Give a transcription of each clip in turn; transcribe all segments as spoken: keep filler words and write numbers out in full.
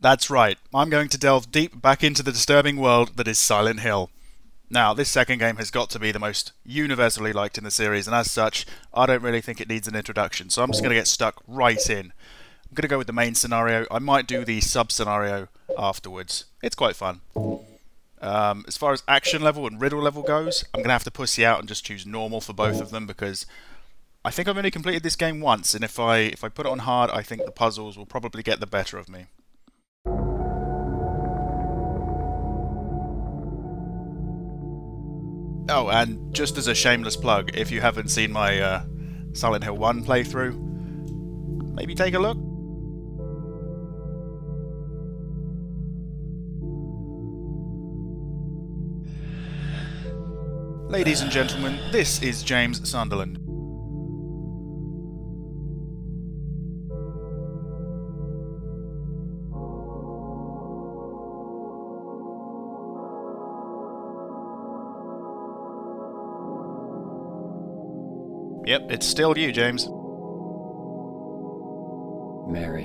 That's right, I'm going to delve deep back into the disturbing world that is Silent Hill. Now, this second game has got to be the most universally liked in the series, and as such, I don't really think it needs an introduction, so I'm just going to get stuck right in. I'm going to go with the main scenario. I might do the sub-scenario afterwards. It's quite fun. Um, as far as action level and riddle level goes, I'm going to have to pussy out and just choose normal for both of them, because I think I've only completed this game once, and if I, if I put it on hard, I think the puzzles will probably get the better of me. Oh, and just as a shameless plug, if you haven't seen my uh, Silent Hill one playthrough, maybe take a look? Ladies and gentlemen, this is James Sunderland. Yep, it's still you, James. Mary,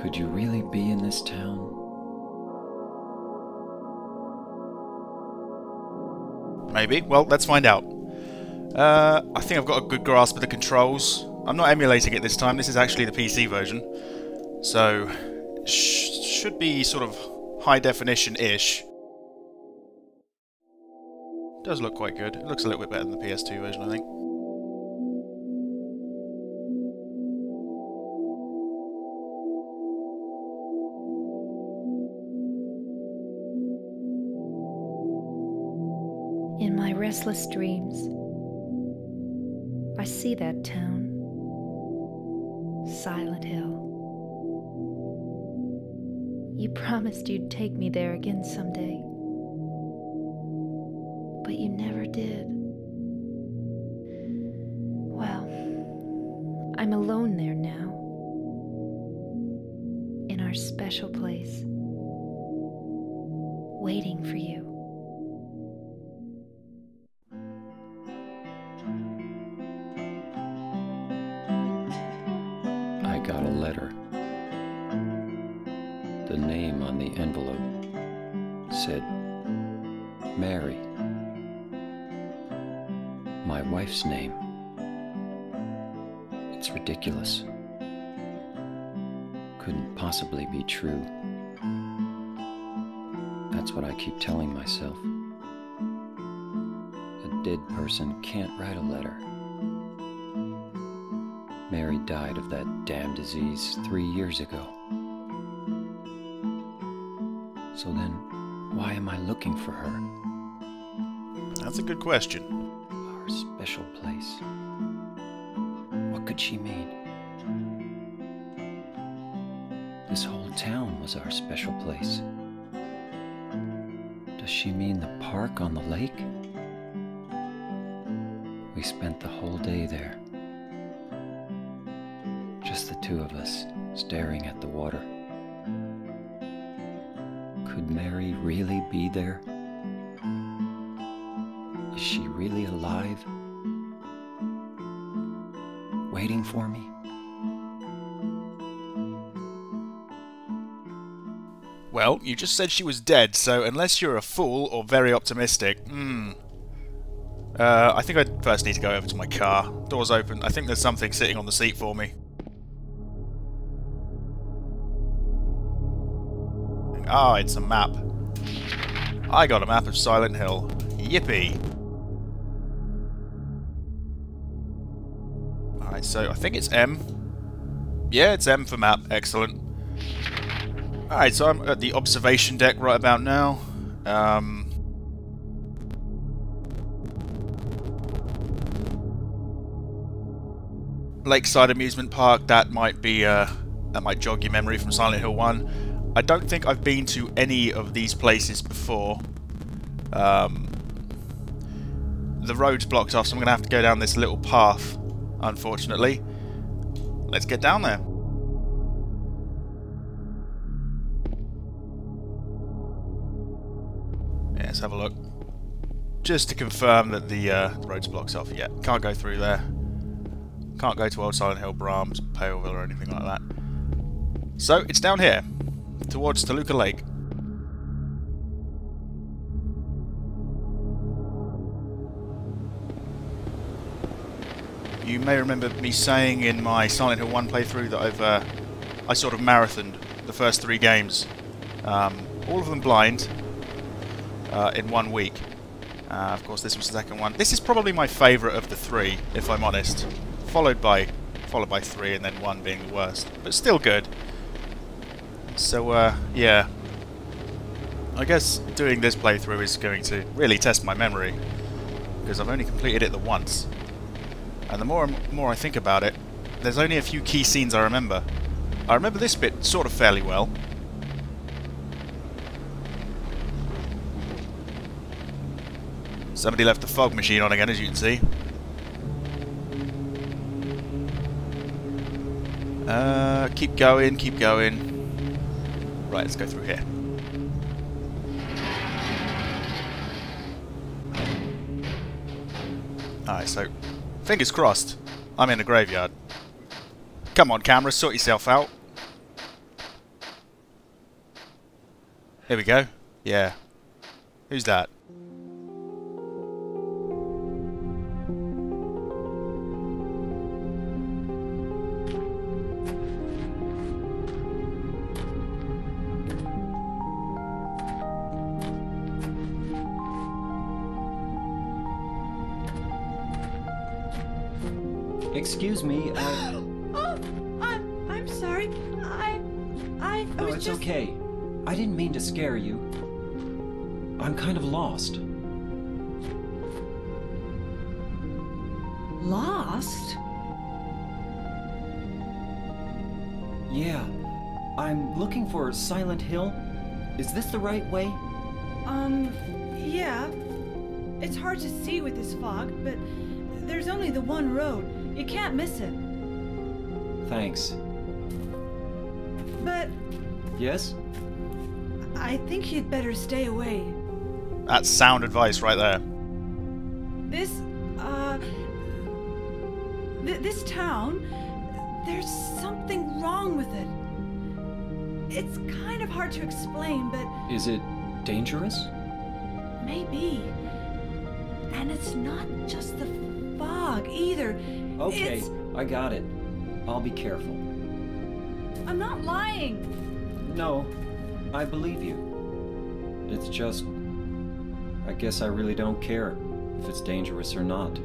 could you really be in this town? Maybe. Well, let's find out. Uh, I think I've got a good grasp of the controls. I'm not emulating it this time. This is actually the P C version. So, sh- should be sort of high definition-ish. Does look quite good. It looks a little bit better than the P S two version, I think. In my restless dreams, I see that town, Silent Hill. You promised you'd take me there again someday, but you never did. Well, I'm alone there now, in our special place, waiting for you. Name. It's ridiculous. Couldn't possibly be true. That's what I keep telling myself. A dead person can't write a letter. Mary died of that damn disease three years ago. So then, why am I looking for her? That's a good question. Special place. What could she mean? This whole town was our special place. Does she mean the park on the lake? We spent the whole day there. Just the two of us, staring at the water. Could Mary really be there? Is she really alive? Waiting for me? Well, you just said she was dead, so unless you're a fool or very optimistic, hmm. Uh, I think I first need to go over to my car. Door's open. I think there's something sitting on the seat for me. Ah, it's a map. I got a map of Silent Hill. Yippee! Alright, so I think it's M. Yeah, it's M for map. Excellent. Alright, so I'm at the observation deck right about now. Um, Lakeside Amusement Park, that might be, uh, that might jog your memory from Silent Hill one. I don't think I've been to any of these places before. Um, the road's blocked off, so I'm going to have to go down this little path. Unfortunately. Let's get down there. Yeah, let's have a look. Just to confirm that the, uh, the road's blocked off. Yeah, can't go through there. Can't go to Old Silent Hill, Brahms, Paleville or anything like that. So, it's down here. north towards Toluca Lake. You may remember me saying in my Silent Hill one playthrough that I've uh, I sort of marathoned the first three games, um, all of them blind, uh, in one week. Uh, of course, this was the second one. This is probably my favourite of the three, if I'm honest. Followed by followed by three, and then one being the worst, but still good. So uh, yeah, I guess doing this playthrough is going to really test my memory because I've only completed it the once. And the more and more I think about it, there's only a few key scenes I remember. I remember this bit sort of fairly well. Somebody left the fog machine on again, as you can see. Uh, keep going, keep going. Right, let's go through here. Alright, so... fingers crossed, I'm in the graveyard. Come on, camera, sort yourself out. Here we go. Yeah. Who's that? Excuse me, I... Oh, I'm, I'm sorry. I... I, I was just... No, it's okay. I didn't mean to scare you. I'm kind of lost. Lost? Yeah. I'm looking for Silent Hill. Is this the right way? Um, yeah. It's hard to see with this fog, but there's only the one road. You can't miss it. Thanks. But... Yes? I think you'd better stay away. That's sound advice right there. This, uh... Th this town, there's something wrong with it. It's kind of hard to explain, but... Is it dangerous? Maybe. And it's not just the fog, either. Okay, it's... I got it. I'll be careful. I'm not lying. No, I believe you. It's just... I guess I really don't care if it's dangerous or not.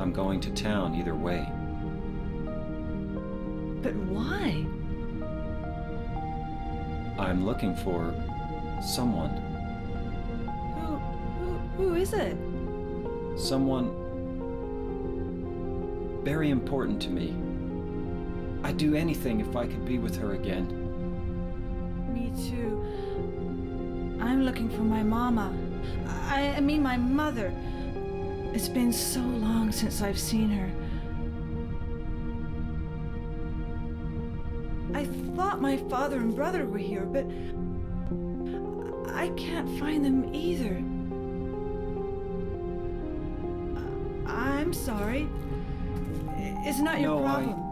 I'm going to town either way. But why? I'm looking for... someone. Who... who, who is it? Someone... very important to me. I'd do anything if I could be with her again. Me too. I'm looking for my mama. I, I mean my mother. It's been so long since I've seen her. I thought my father and brother were here, but I can't find them either. I'm sorry. It's not your no, problem.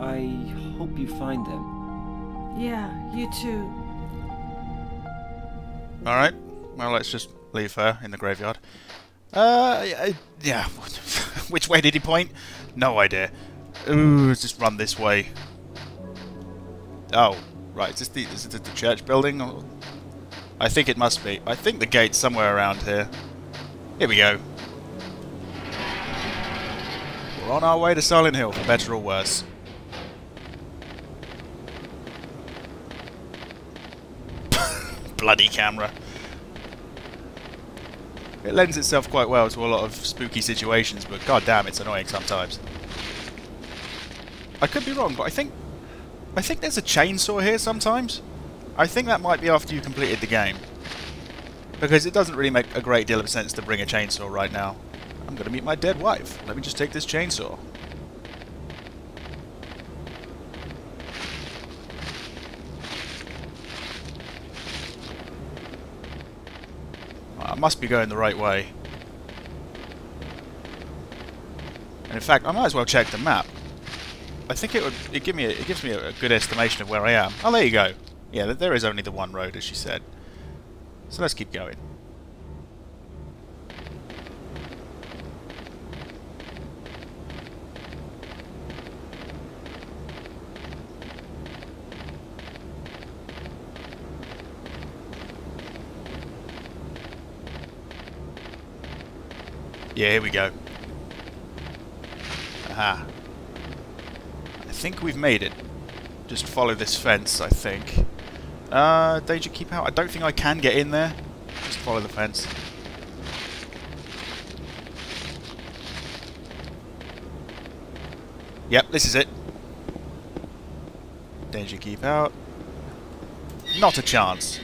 I, I hope you find them. Yeah, you too. Alright, well let's just leave her in the graveyard. Uh, yeah. Which way did he point? No idea. Ooh, let's just run this way. Oh, right, is this the, is it the church building? Or? I think it must be. I think the gate's somewhere around here. Here we go. We're on our way to Silent Hill, for better or worse. Bloody camera. It lends itself quite well to a lot of spooky situations, but goddamn, it's annoying sometimes. I could be wrong, but I think... I think there's a chainsaw here sometimes. I think that might be after you completed the game. Because it doesn't really make a great deal of sense to bring a chainsaw right now. I'm gonna meet my dead wife. Let me just take this chainsaw. I must be going the right way. And in fact, I might as well check the map. I think it would. It give me. A, it gives me a, a good estimation of where I am. Oh, there you go. Yeah, there is only the one road, as she said. So let's keep going. Yeah, here we go. Aha. I think we've made it. Just follow this fence, I think. Uh, Deja, keep out. I don't think I can get in there. Just follow the fence. Yep, this is it. Deja, keep out. Not a chance.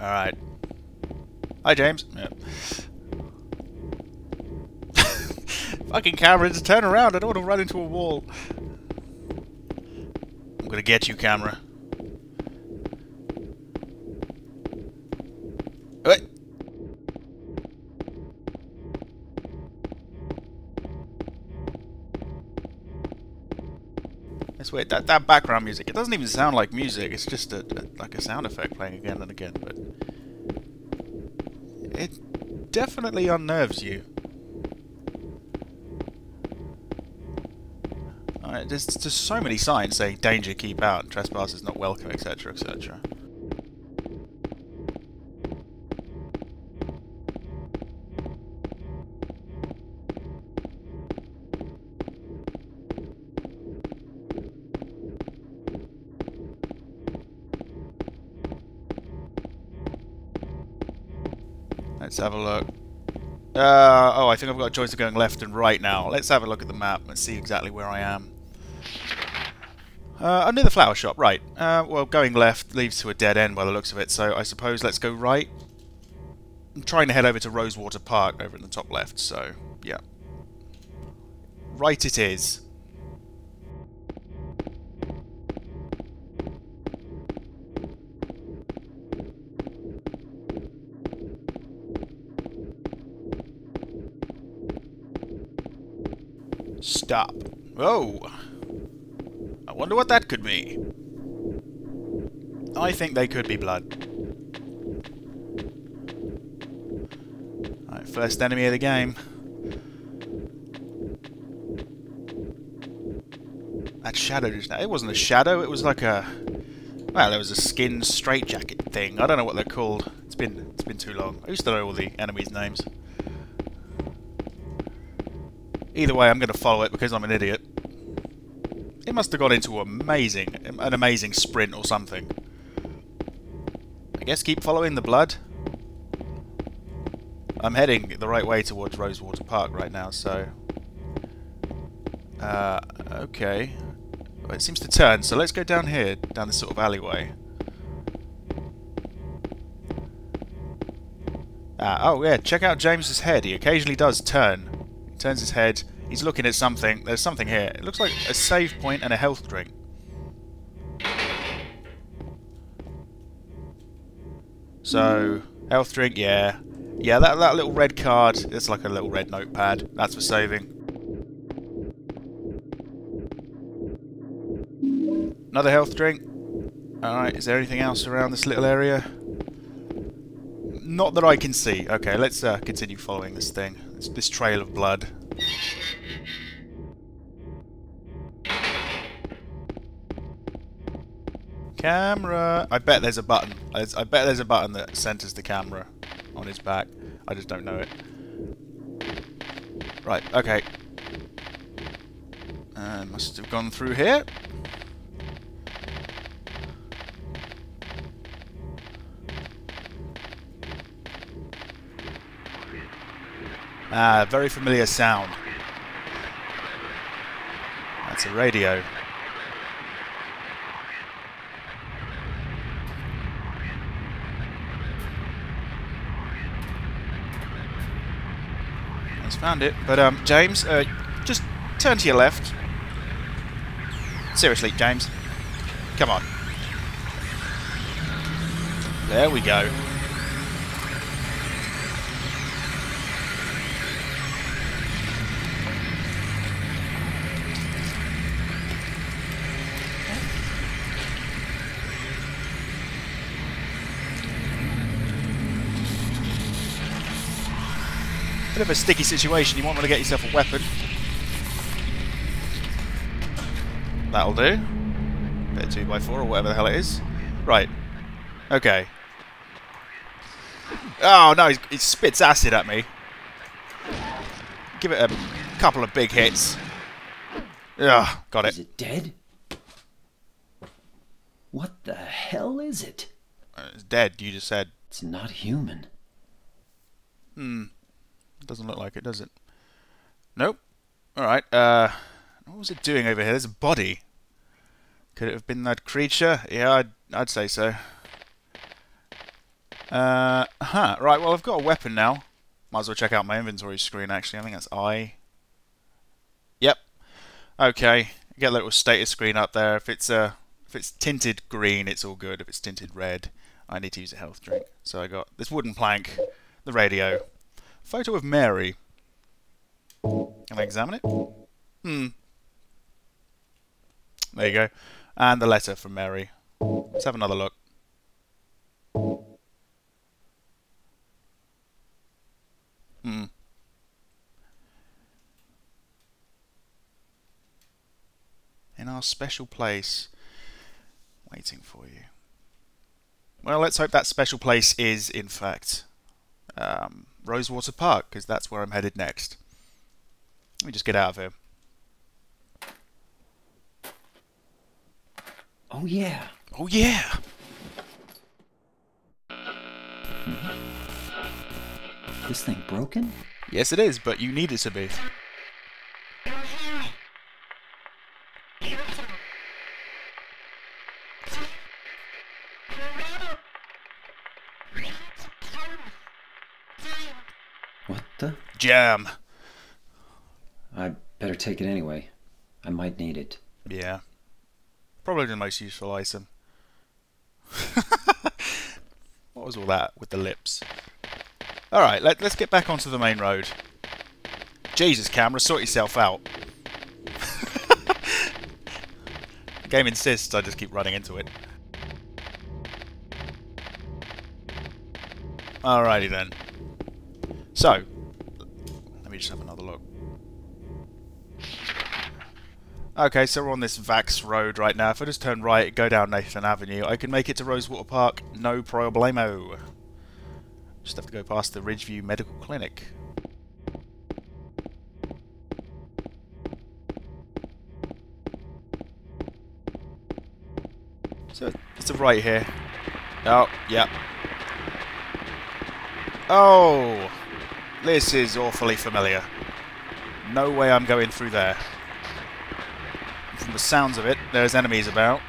Alright. Hi, James. Yep. Fucking camera, just turn around. I don't want to run into a wall. I'm going to get you, camera. Wait. That's weird. That, that background music, it doesn't even sound like music. It's just a, a, like a sound effect playing again and again. But it definitely unnerves you. There's just so many signs saying danger, keep out, trespass is not welcome, et cetera, et cetera. Let's have a look. Uh, oh, I think I've got a choice of going left and right now. Let's have a look at the map and see exactly where I am. Uh, I'm near the flower shop, right. Uh, well, going left leads to a dead end by the looks of it, so I suppose let's go right. I'm trying to head over to Rosewater Park over in the top left, so, yeah. Right it is. Stop. Whoa! Wonder what that could be. I think they could be blood. Alright, first enemy of the game. That shadow just now. It wasn't a shadow, it was like a... Well, it was a skin straitjacket thing. I don't know what they're called. It's been, it's been too long. I used to know all the enemies' names. Either way, I'm going to follow it because I'm an idiot. It must have got into amazing, an amazing sprint or something. I guess keep following the blood. I'm heading the right way towards Rosewater Park right now, so... Uh, okay. Well, it seems to turn, so let's go down here, down this sort of alleyway. Ah, oh yeah, check out James's head. He occasionally does turn. He turns his head... He's looking at something. There's something here. It looks like a save point and a health drink. So, health drink, yeah. Yeah, that, that little red card, it's like a little red notepad. That's for saving. Another health drink. Alright, is there anything else around this little area? Not that I can see. Okay, let's uh, continue following this thing. This, this trail of blood. Camera! I bet there's a button. I bet there's a button that centers the camera on his back. I just don't know it. Right, okay. Uh, must have gone through here. Ah, very familiar sound. That's a radio. Found it, but um, James, uh, just turn to your left. Seriously, James, come on. There we go. Bit of a sticky situation. You might want to get yourself a weapon. That'll do. Bit of two by four or whatever the hell it is. Right. Okay. Oh no, he spits acid at me. Give it a couple of big hits. Ugh, got it. Is it dead? What the hell is it? It's dead, you just said. It's not human. Hmm. Doesn't look like it, does it? Nope. Alright, uh... what was it doing over here? There's a body. Could it have been that creature? Yeah, I'd, I'd say so. Uh, huh. Right, well, I've got a weapon now. Might as well check out my inventory screen, actually. I think that's I. Yep. Okay. Get a little status screen up there. If it's, uh, if it's tinted green, it's all good. If it's tinted red, I need to use a health drink. So I got this wooden plank, the radio, photo of Mary. Can I examine it? Hmm. There you go. And the letter from Mary. Let's have another look. Hmm. In our special place, waiting for you. Well, let's hope that special place is, in fact, um, Rosewater Park, because that's where I'm headed next. Let me just get out of here. Oh yeah. Oh yeah. This thing broken? Yes it is, but you need it to be. What the? Jam. I better take it anyway. I might need it. Yeah. Probably the most useful item. What was all that with the lips? Alright, let, let's get back onto the main road. Jesus, camera, sort yourself out. The game insists I just keep running into it. Alrighty then. So, let me just have another look. Okay, so we're on this Vax Road right now. If I just turn right, go down Nathan Avenue, I can make it to Rosewater Park, no problemo. Just have to go past the Ridgeview Medical Clinic. So, it's a right here. Oh, yeah. Oh! This is awfully familiar. No way I'm going through there. From the sounds of it, there's enemies about.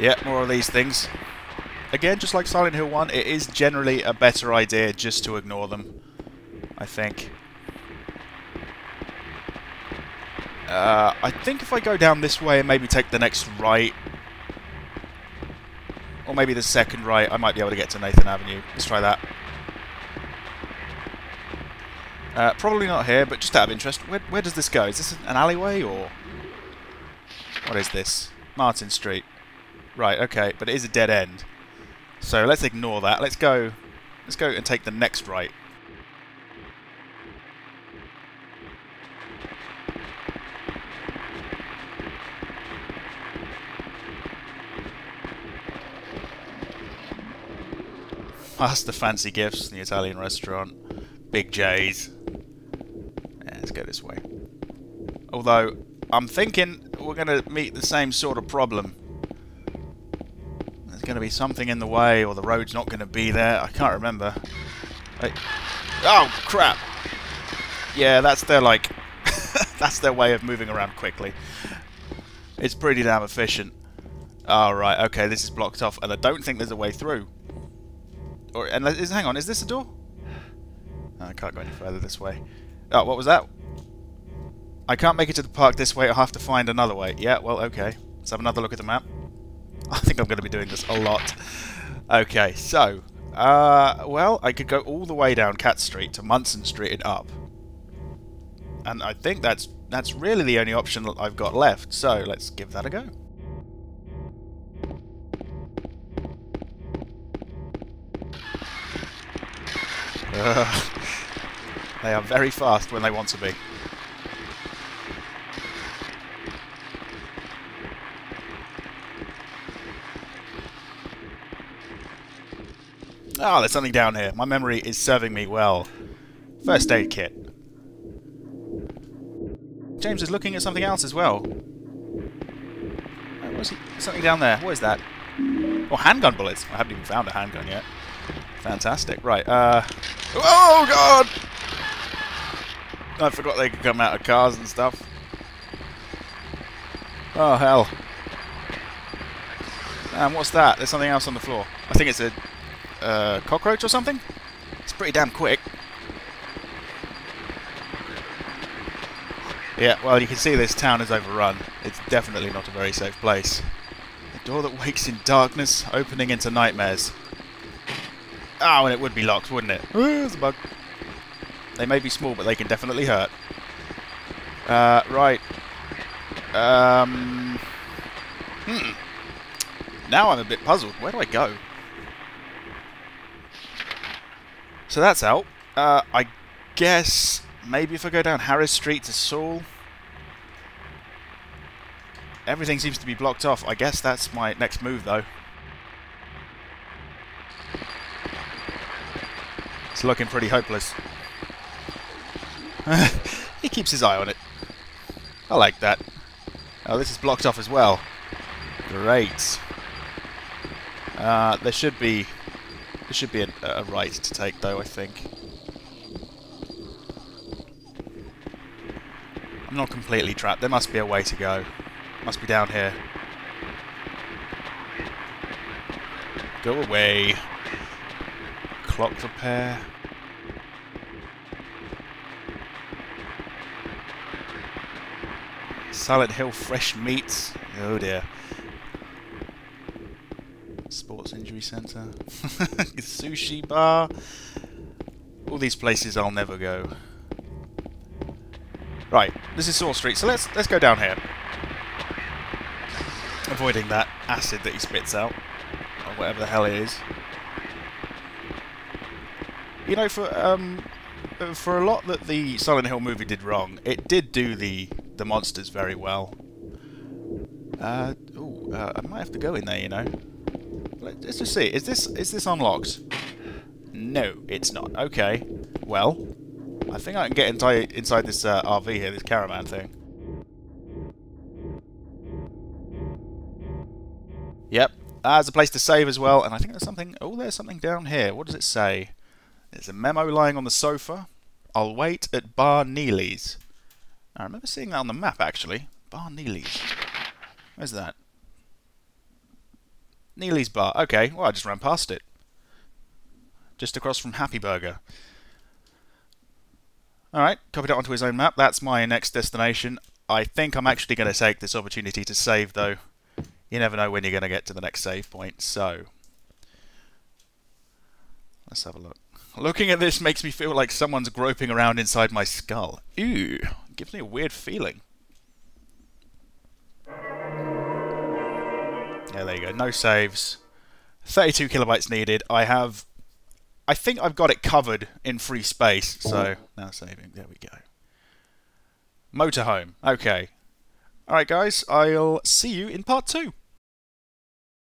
Yeah, more of these things. Again, just like Silent Hill one, it is generally a better idea just to ignore them, I think. Uh, I think if I go down this way and maybe take the next right, or maybe the second right, I might be able to get to Nathan Avenue. Let's try that. Uh, probably not here, but just out of interest, where, where does this go? Is this an alleyway, or...? What is this? Martin Street. Right, okay, but it is a dead end. So let's ignore that. Let's go... Let's go and take the next right. Past the fancy gifts in the Italian restaurant. Big J's. Yeah, let's go this way. Although, I'm thinking we're going to meet the same sort of problem. There's going to be something in the way, or the road's not going to be there. I can't remember. Wait. Oh, crap! Yeah, that's their, like... that's their way of moving around quickly. It's pretty damn efficient. Oh, right, okay, this is blocked off, and I don't think there's a way through. Or, and is, hang on, is this a door? I can't go any further this way. Oh, what was that? I can't make it to the park this way. I'll have to find another way. Yeah, well, okay. Let's have another look at the map. I think I'm going to be doing this a lot. Okay, so... Uh, well, I could go all the way down Cat Street to Munson Street and up. And I think that's, that's really the only option that I've got left. So, let's give that a go. Uh, they are very fast when they want to be. Ah, oh, there's something down here. My memory is serving me well. First aid kit. James is looking at something else as well. What's he? Something down there. What is that? Oh, handgun bullets. I haven't even found a handgun yet. Fantastic. Right. Uh. Oh God! I forgot they could come out of cars and stuff. Oh hell! And what's that? There's something else on the floor. I think it's a uh, cockroach or something. It's pretty damn quick. Yeah, well, you can see this town is overrun. It's definitely not a very safe place. A door that wakes in darkness, opening into nightmares. Oh, and it would be locked, wouldn't it? Ooh, it's a bug. They may be small, but they can definitely hurt. Uh, right. Um. Hmm. Now I'm a bit puzzled. Where do I go? So that's out. Uh, I guess... Maybe if I go down Harris Street to Saul. Everything seems to be blocked off. I guess that's my next move, though. It's looking pretty hopeless. He keeps his eye on it. I like that. Oh, this is blocked off as well. Great. Uh, there should be... There should be a, a right to take, though, I think. I'm not completely trapped. There must be a way to go. Must be down here. Go away. Clock repair. Silent Hill fresh meats. Oh dear. Sports injury centre. Sushi bar. All these places I'll never go. Right, this is Saw Street, so let's let's go down here. Avoiding that acid that he spits out, or whatever the hell it is. You know, for um, for a lot that the Silent Hill movie did wrong, it did do the the monsters very well. Uh, ooh, uh, I might have to go in there, you know. Let's just see. Is this is this unlocked? No, it's not. Okay, well. I think I can get inside, inside this uh, R V here, this caravan thing. Yep, ah, there's a place to save as well, and I think there's something... Oh, there's something down here. What does it say? There's a memo lying on the sofa. I'll wait at Bar Neely's. I remember seeing that on the map, actually. Bar Neely's. Where's that? Neely's Bar. Okay, well, I just ran past it. Just across from Happy Burger. Alright, copied it onto his own map. That's my next destination. I think I'm actually going to take this opportunity to save, though. You never know when you're going to get to the next save point, so... Let's have a look. Looking at this makes me feel like someone's groping around inside my skull. Ooh, gives me a weird feeling. Yeah, there you go. No saves. thirty-two kilobytes needed. I have... I think I've got it covered in free space, so... Now saving. There we go. Motorhome. Okay. Alright, guys. I'll see you in part two.